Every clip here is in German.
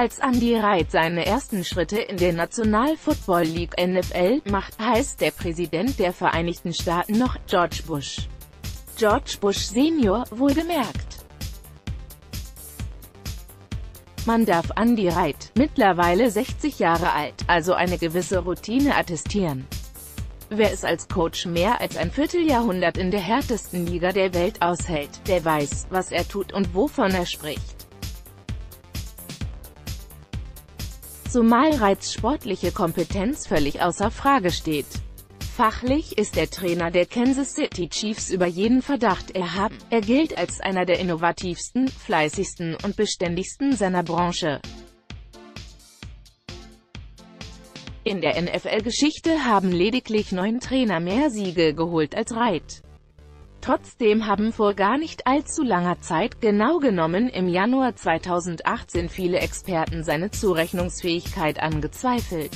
Als Andy Reid seine ersten Schritte in der National Football League (NFL) macht, heißt der Präsident der Vereinigten Staaten noch George Bush. George Bush Senior, wohlgemerkt. Man darf Andy Reid, mittlerweile 60 Jahre alt, also eine gewisse Routine attestieren. Wer es als Coach mehr als ein Vierteljahrhundert in der härtesten Liga der Welt aushält, der weiß, was er tut und wovon er spricht. Zumal Reids sportliche Kompetenz völlig außer Frage steht. Fachlich ist der Trainer der Kansas City Chiefs über jeden Verdacht erhaben. Er gilt als einer der innovativsten, fleißigsten und beständigsten seiner Branche. In der NFL-Geschichte haben lediglich 9 Trainer mehr Siege geholt als Reid. Trotzdem haben vor gar nicht allzu langer Zeit, genau genommen im Januar 2018, viele Experten seine Zurechnungsfähigkeit angezweifelt.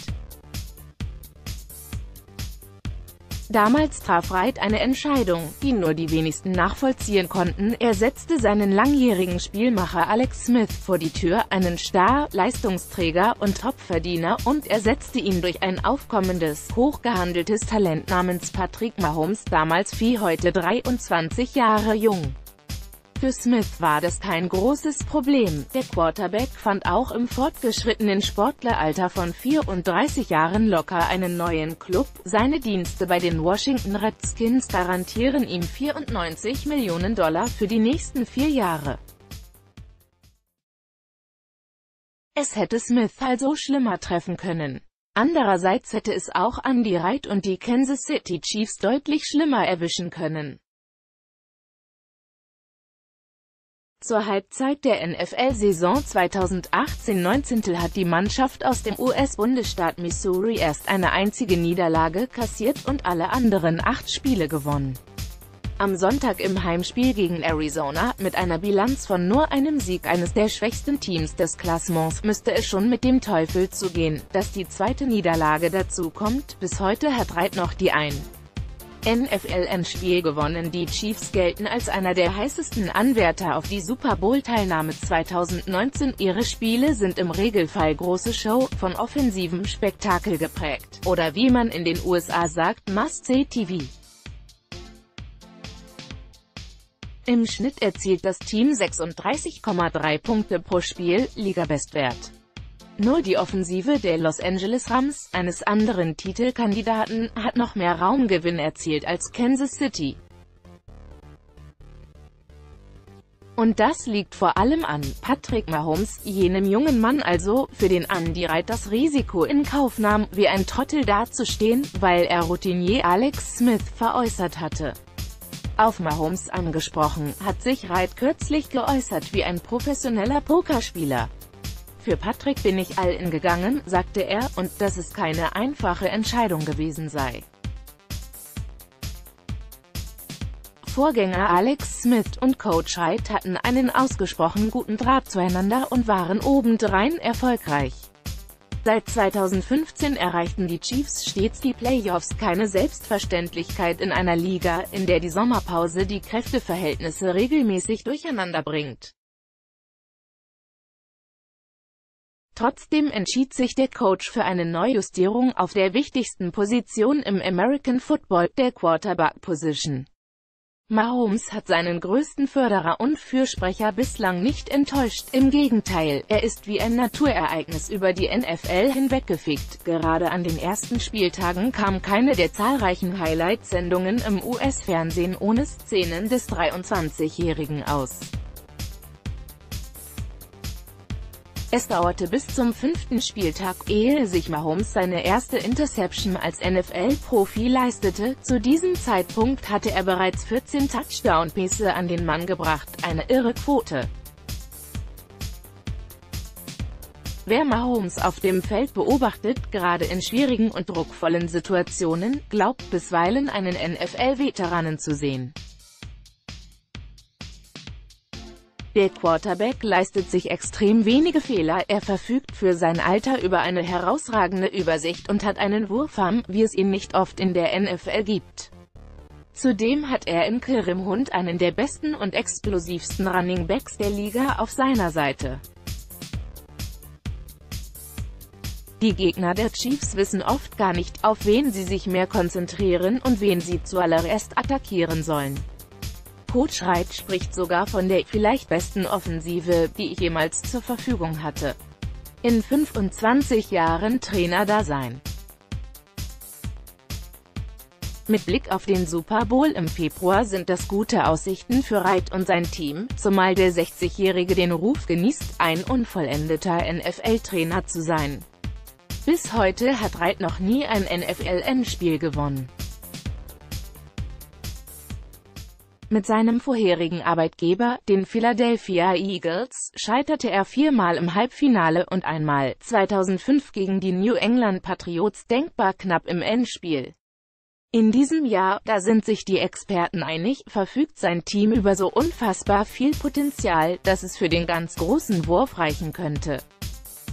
Damals traf Reid eine Entscheidung, die nur die wenigsten nachvollziehen konnten. Er setzte seinen langjährigen Spielmacher Alex Smith vor die Tür, einen Star, Leistungsträger und Topverdiener, und ersetzte ihn durch ein aufkommendes, hochgehandeltes Talent namens Patrick Mahomes, damals wie heute 23 Jahre jung. Für Smith war das kein großes Problem. Der Quarterback fand auch im fortgeschrittenen Sportleralter von 34 Jahren locker einen neuen Club. Seine Dienste bei den Washington Redskins garantieren ihm $94 Millionen für die nächsten 4 Jahre. Es hätte Smith also schlimmer treffen können. Andererseits hätte es auch Andy Reid und die Kansas City Chiefs deutlich schlimmer erwischen können. Zur Halbzeit der NFL-Saison 2018-19 hat die Mannschaft aus dem US-Bundesstaat Missouri erst eine einzige Niederlage kassiert und alle anderen 8 Spiele gewonnen. Am Sonntag im Heimspiel gegen Arizona, mit einer Bilanz von nur einem Sieg eines der schwächsten Teams des Klassements, müsste es schon mit dem Teufel zugehen, dass die zweite Niederlage dazu kommt. Bis heute hat Reid noch die NFL-Endspiel gewonnen. Die Chiefs gelten als einer der heißesten Anwärter auf die Super Bowl-Teilnahme 2019. Ihre Spiele sind im Regelfall große Show, von offensivem Spektakel geprägt, oder wie man in den USA sagt, Must-See-TV. Im Schnitt erzielt das Team 36,3 Punkte pro Spiel, Ligabestwert. Nur die Offensive der Los Angeles Rams, eines anderen Titelkandidaten, hat noch mehr Raumgewinn erzielt als Kansas City. Und das liegt vor allem an Patrick Mahomes, jenem jungen Mann also, für den Andy Reid das Risiko in Kauf nahm, wie ein Trottel dazustehen, weil er Routinier Alex Smith veräußert hatte. Auf Mahomes angesprochen, hat sich Reid kürzlich geäußert: wie ein professioneller Pokerspieler. Für Patrick bin ich all in gegangen, sagte er, und dass es keine einfache Entscheidung gewesen sei. Vorgänger Alex Smith und Coach Reid hatten einen ausgesprochen guten Draht zueinander und waren obendrein erfolgreich. Seit 2015 erreichten die Chiefs stets die Playoffs, keine Selbstverständlichkeit in einer Liga, in der die Sommerpause die Kräfteverhältnisse regelmäßig durcheinander bringt. Trotzdem entschied sich der Coach für eine Neujustierung auf der wichtigsten Position im American Football, der Quarterback-Position. Mahomes hat seinen größten Förderer und Fürsprecher bislang nicht enttäuscht. Im Gegenteil, er ist wie ein Naturereignis über die NFL hinweggefegt. Gerade an den ersten Spieltagen kam keine der zahlreichen Highlight-Sendungen im US-Fernsehen ohne Szenen des 23-Jährigen aus. Es dauerte bis zum 5. Spieltag, ehe sich Mahomes seine erste Interception als NFL-Profi leistete. Zu diesem Zeitpunkt hatte er bereits 14 Touchdown-Pässe an den Mann gebracht, eine irre Quote. Wer Mahomes auf dem Feld beobachtet, gerade in schwierigen und druckvollen Situationen, glaubt bisweilen, einen NFL-Veteranen zu sehen. Der Quarterback leistet sich extrem wenige Fehler, er verfügt für sein Alter über eine herausragende Übersicht und hat einen Wurfarm, wie es ihn nicht oft in der NFL gibt. Zudem hat er in Kareem Hunt einen der besten und explosivsten Running Backs der Liga auf seiner Seite. Die Gegner der Chiefs wissen oft gar nicht, auf wen sie sich mehr konzentrieren und wen sie zuallererst attackieren sollen. Coach Reid spricht sogar von der vielleicht besten Offensive, die ich jemals zur Verfügung hatte. In 25 Jahren Trainerdasein. Mit Blick auf den Super Bowl im Februar sind das gute Aussichten für Reid und sein Team, zumal der 60-Jährige den Ruf genießt, ein unvollendeter NFL-Trainer zu sein. Bis heute hat Reid noch nie ein NFL-Endspiel gewonnen. Mit seinem vorherigen Arbeitgeber, den Philadelphia Eagles, scheiterte er viermal im Halbfinale und einmal, 2005 gegen die New England Patriots, denkbar knapp im Endspiel. In diesem Jahr, da sind sich die Experten einig, verfügt sein Team über so unfassbar viel Potenzial, dass es für den ganz großen Wurf reichen könnte.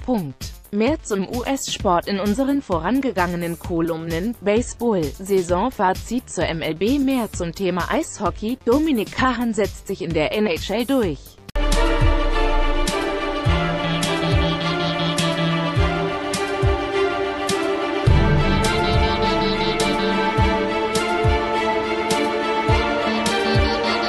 Punkt. Mehr zum US-Sport in unseren vorangegangenen Kolumnen, Baseball, Saisonfazit zur MLB, mehr zum Thema Eishockey, Dominik Kahn setzt sich in der NHL durch.